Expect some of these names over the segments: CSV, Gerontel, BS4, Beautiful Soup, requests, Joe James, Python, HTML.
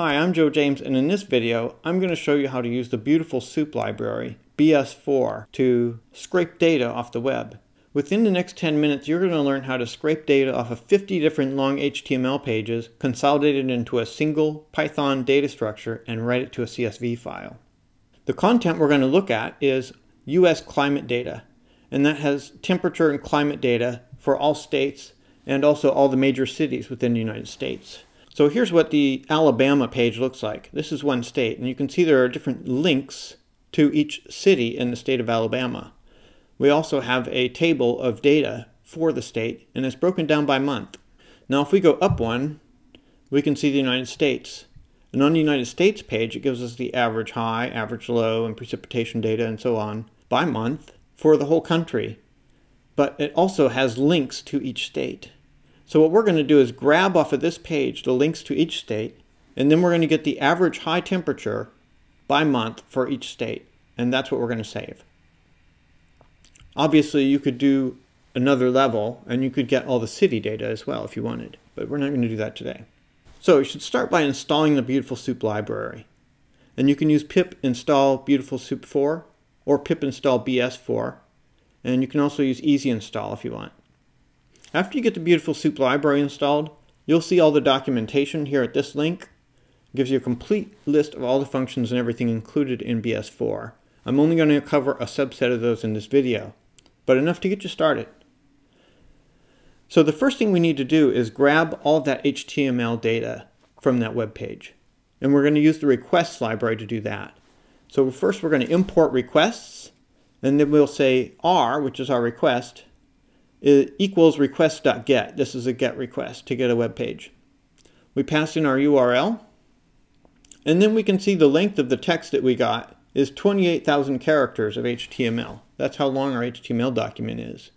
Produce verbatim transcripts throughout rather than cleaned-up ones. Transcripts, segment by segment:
Hi, I'm Joe James, and in this video I'm going to show you how to use the Beautiful Soup library, B S four, to scrape data off the web. Within the next ten minutes you're going to learn how to scrape data off of fifty different long H T M L pages, consolidated into a single Python data structure, and write it to a C S V file. The content we're going to look at is U S climate data, and that has temperature and climate data for all states and also all the major cities within the United States. So here's what the Alabama page looks like. This is one state, and you can see there are different links to each city in the state of Alabama. We also have a table of data for the state, and it's broken down by month. Now if we go up one, we can see the United States. And on the United States page, it gives us the average high, average low, and precipitation data, and so on, by month for the whole country. But it also has links to each state. So what we're going to do is grab off of this page the links to each state, and then we're going to get the average high temperature by month for each state, and that's what we're going to save. Obviously you could do another level and you could get all the city data as well if you wanted, but we're not going to do that today. So you should start by installing the Beautiful Soup library, and you can use pip install Beautiful Soup four or pip install B S four, and you can also use easy install if you want. After you get the Beautiful Soup library installed, you'll see all the documentation here at this link. It gives you a complete list of all the functions and everything included in B S four. I'm only going to cover a subset of those in this video, but enough to get you started. So the first thing we need to do is grab all of that H T M L data from that web page. And we're going to use the requests library to do that. So first we're going to import requests, and then we'll say R, which is our request, It equals request.get. This is a get request to get a web page. We pass in our U R L, and then we can see the length of the text that we got is twenty-eight thousand characters of H T M L. That's how long our H T M L document is.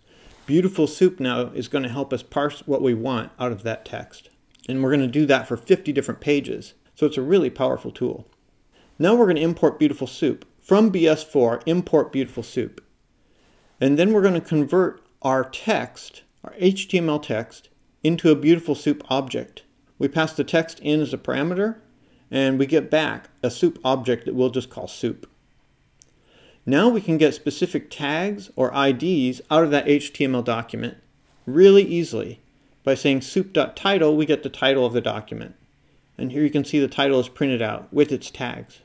Beautiful Soup now is going to help us parse what we want out of that text. And we're going to do that for fifty different pages. So it's a really powerful tool. Now we're going to import Beautiful Soup. From B S four, import Beautiful Soup. And then we're going to convert our text, our H T M L text, into a Beautiful Soup object. We pass the text in as a parameter, and we get back a soup object that we'll just call soup. Now we can get specific tags or I Ds out of that H T M L document really easily. By saying soup.title, we get the title of the document. And here you can see the title is printed out with its tags.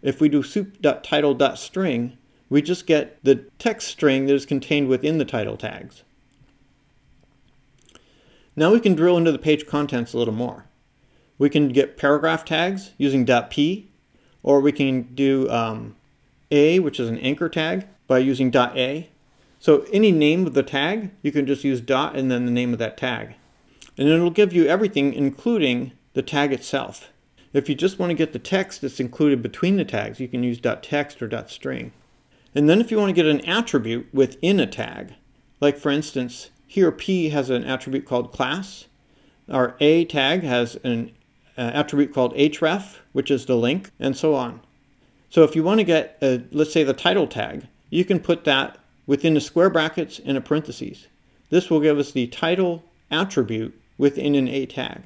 If we do soup.title.string, we just get the text string that is contained within the title tags. Now we can drill into the page contents a little more. We can get paragraph tags using .p, or we can do um, a, which is an anchor tag, by using .a. So any name of the tag, you can just use dot and then the name of that tag. And it'll give you everything, including the tag itself. If you just want to get the text that's included between the tags, you can use .text or .string. And then if you want to get an attribute within a tag, like for instance, here P has an attribute called class, our A tag has an uh, attribute called href, which is the link, and so on. So if you want to get, a, let's say the title tag, you can put that within the square brackets and a parentheses. This will give us the title attribute within an A tag.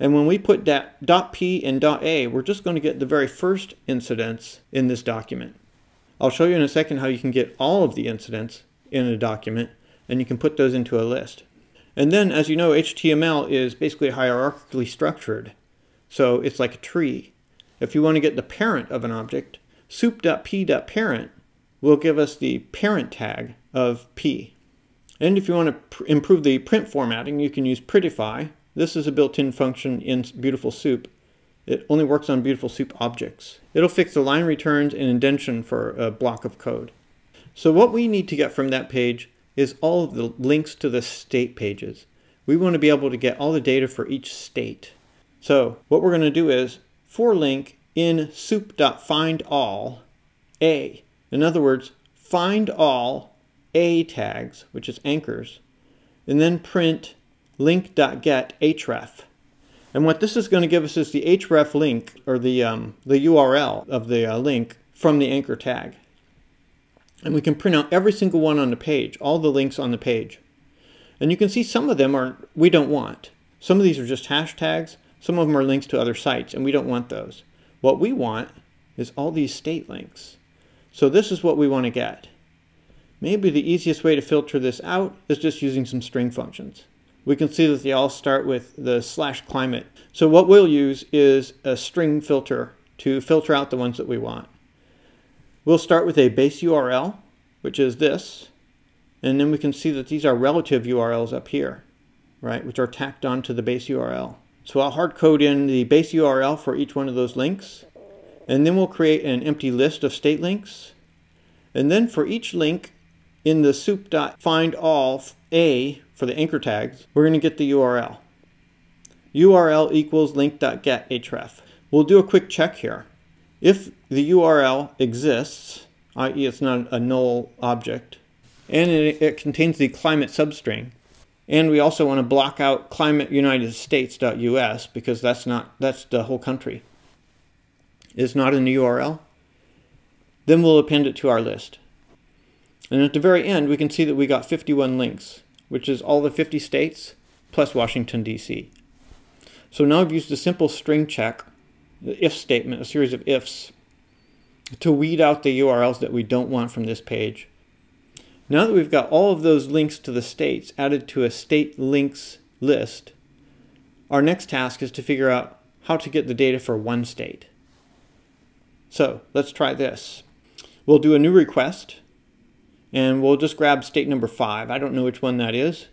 And when we put that dot P and dot A, we're just going to get the very first incidents in this document. I'll show you in a second how you can get all of the incidents in a document, and you can put those into a list. And then, as you know, H T M L is basically hierarchically structured, so it's like a tree. If you want to get the parent of an object, soup.p.parent will give us the parent tag of P. And if you want to pr improve the print formatting, you can use prettify. This is a built-in function in Beautiful Soup. It only works on Beautiful Soup objects. It'll fix the line returns and indentation for a block of code. So what we need to get from that page is all of the links to the state pages. We want to be able to get all the data for each state. So what we're going to do is for link in soup.findAll A. In other words, find all A tags, which is anchors, and then print link.get href. And what this is going to give us is the href link, or the, um, the U R L of the uh, link from the anchor tag. And we can print out every single one on the page, all the links on the page. And you can see some of them are we don't want. Some of these are just hashtags, Some of them are links to other sites, and we don't want those. What we want is all these state links. So this is what we want to get. Maybe the easiest way to filter this out is just using some string functions. We can see that they all start with the slash climate. So what we'll use is a string filter to filter out the ones that we want. We'll start with a base U R L, which is this, and then we can see that these are relative U R Ls up here, right, which are tacked onto the base U R L. So I'll hard code in the base U R L for each one of those links, and then we'll create an empty list of state links. And then for each link in the soup.findAll, for the anchor tags, we're going to get the U R L. U R L equals link.gethref. We'll do a quick check here. If the U R L exists, that is it's not a null object, and it, it contains the climate substring, and we also want to block out climate united states dot U S because that's not that's the whole country. It's not in the U R L. Then we'll append it to our list. And at the very end, we can see that we got fifty-one links, which is all the fifty states plus Washington, D C So now I've used a simple string check, the if statement, a series of ifs, to weed out the U R Ls that we don't want from this page. Now that we've got all of those links to the states added to a state links list, our next task is to figure out how to get the data for one state. So let's try this. We'll do a new request, and we'll just grab state number five. I don't know which one that is.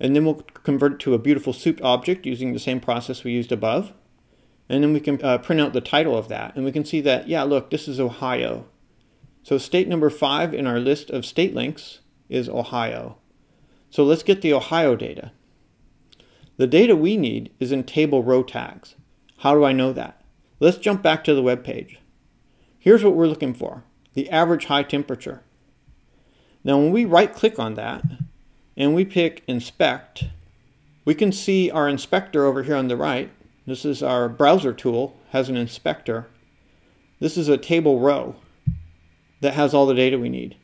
And then we'll convert it to a Beautiful Soup object using the same process we used above. And then we can uh, print out the title of that. And we can see that, yeah, look, this is Ohio. So state number five in our list of state links is Ohio. So let's get the Ohio data. The data we need is in table row tags. How do I know that? Let's jump back to the web page. Here's what we're looking for, the average high temperature. Now when we right click on that and we pick inspect, we can see our inspector over here on the right. This is our browser tool, has an inspector. This is a table row that has all the data we need.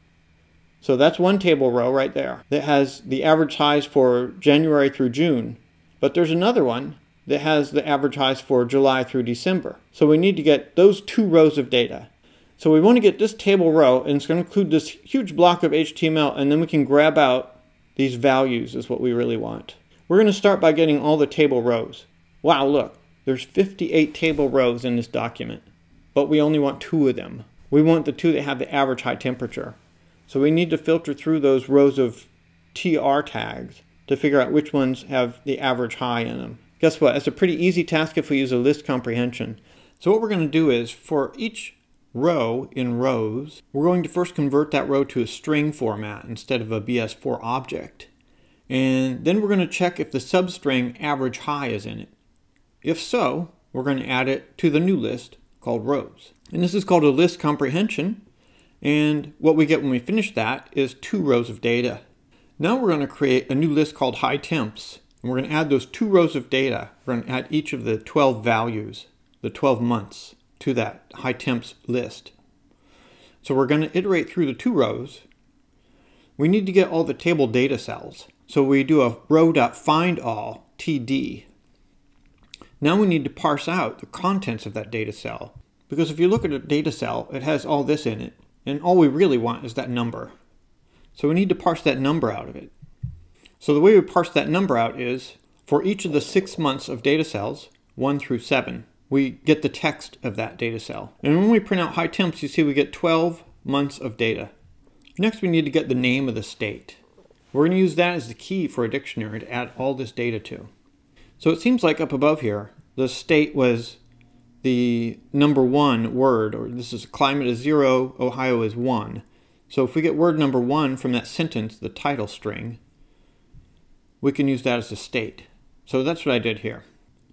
So that's one table row right there that has the average highs for January through June, but there's another one that has the average highs for July through December. So we need to get those two rows of data. So we want to get this table row, and it's going to include this huge block of H T M L, and then we can grab out these values is what we really want. We're going to start by getting all the table rows. Wow, look, there's fifty-eight table rows in this document, but we only want two of them. We want the two that have the average high temperature. So we need to filter through those rows of T R tags to figure out which ones have the average high in them. Guess what? It's a pretty easy task if we use a list comprehension. So what we're going to do is for each row in rows, we're going to first convert that row to a string format instead of a B S four object. And then we're going to check if the substring average high is in it. If so, we're going to add it to the new list called rows. And this is called a list comprehension. And what we get when we finish that is two rows of data. Now we're going to create a new list called high temps. And we're going to add those two rows of data. We're going to add each of the twelve values, the twelve months, to that high temps list. So we're going to iterate through the two rows. We need to get all the table data cells. So we do a row.findAll T D. Now we need to parse out the contents of that data cell. Because if you look at a data cell, it has all this in it. And all we really want is that number. So we need to parse that number out of it. So the way we parse that number out is for each of the six months of data cells, one through seven, we get the text of that data cell. And when we print out high temps, you see we get twelve months of data. Next, we need to get the name of the state. We're going to use that as the key for a dictionary to add all this data to. So it seems like up above here, the state was the number one word, or this is climate is zero, Ohio is one. So if we get word number one from that sentence, the title string, we can use that as a state. So that's what I did here.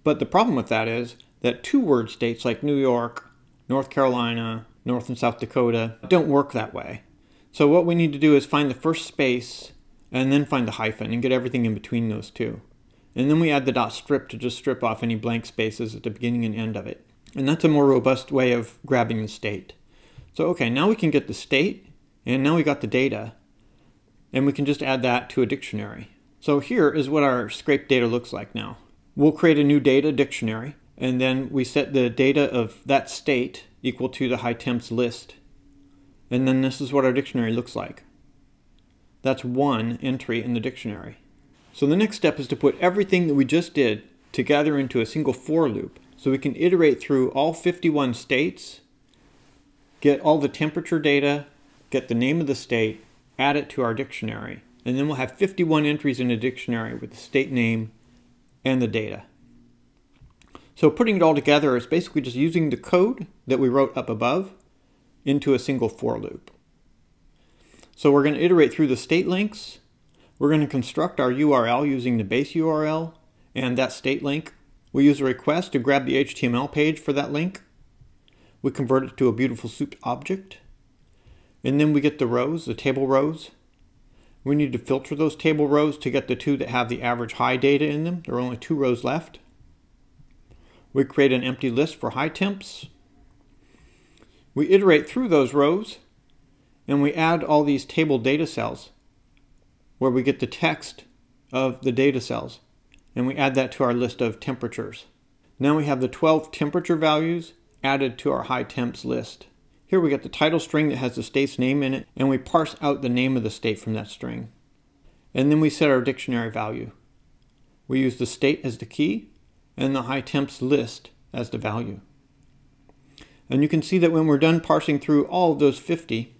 But the problem with that is that two-word states like New York, North Carolina, North and South Dakota don't work that way. So what we need to do is find the first space and then find the hyphen and get everything in between those two. And then we add the dot strip to just strip off any blank spaces at the beginning and end of it. And that's a more robust way of grabbing the state. So okay, now we can get the state, and now we got the data, and we can just add that to a dictionary. So here is what our scraped data looks like now. we'll create a new data dictionary, and then we set the data of that state equal to the high temps list. And then this is what our dictionary looks like. That's one entry in the dictionary. So the next step is to put everything that we just did together into a single for loop. So we can iterate through all fifty-one states, get all the temperature data, get the name of the state, add it to our dictionary. And then we'll have fifty-one entries in a dictionary with the state name and the data. So putting it all together is basically just using the code that we wrote up above into a single for loop. So we're going to iterate through the state links. We're going to construct our U R L using the base U R L and that state link. We use a request to grab the H T M L page for that link. We convert it to a Beautiful Soup object. And then we get the rows, the table rows. We need to filter those table rows to get the two that have the average high data in them. There are only two rows left. We create an empty list for high temps. We iterate through those rows, and we add all these table data cells where we get the text of the data cells, and we add that to our list of temperatures. Now we have the twelve temperature values added to our high temps list. Here we get the title string that has the state's name in it, and we parse out the name of the state from that string. And then we set our dictionary value. We use the state as the key and the high temps list as the value. And you can see that when we're done parsing through all of those fifty,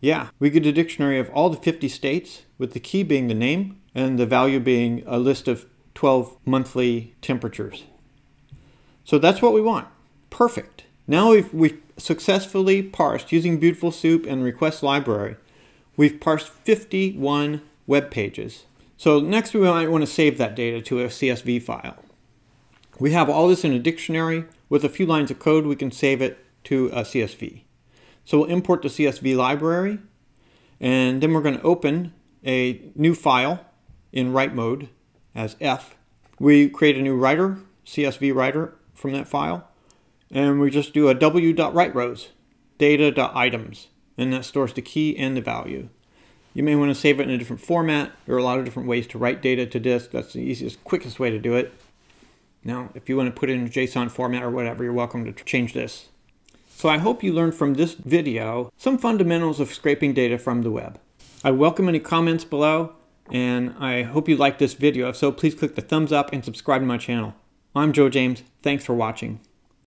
yeah, we get a dictionary of all the fifty states, with the key being the name and the value being a list of twelve monthly temperatures. So that's what we want. Perfect. Now we've, we've successfully parsed, using Beautiful Soup and request library, we've parsed fifty-one web pages. So next we might want to save that data to a C S V file. We have all this in a dictionary. With a few lines of code, we can save it to a C S V. So we'll import the C S V library, and then we're going to open a new file in write mode as F. We create a new writer, C S V writer, from that file, and we just do a w.writeRows, data.items, and that stores the key and the value. You may want to save it in a different format. There are a lot of different ways to write data to disk. That's the easiest, quickest way to do it. Now, if you want to put it in a JSON format or whatever, you're welcome to change this. So I hope you learned from this video some fundamentals of scraping data from the web. I welcome any comments below, and I hope you liked this video. If so, please click the thumbs up and subscribe to my channel. I'm Joe James. Thanks for watching.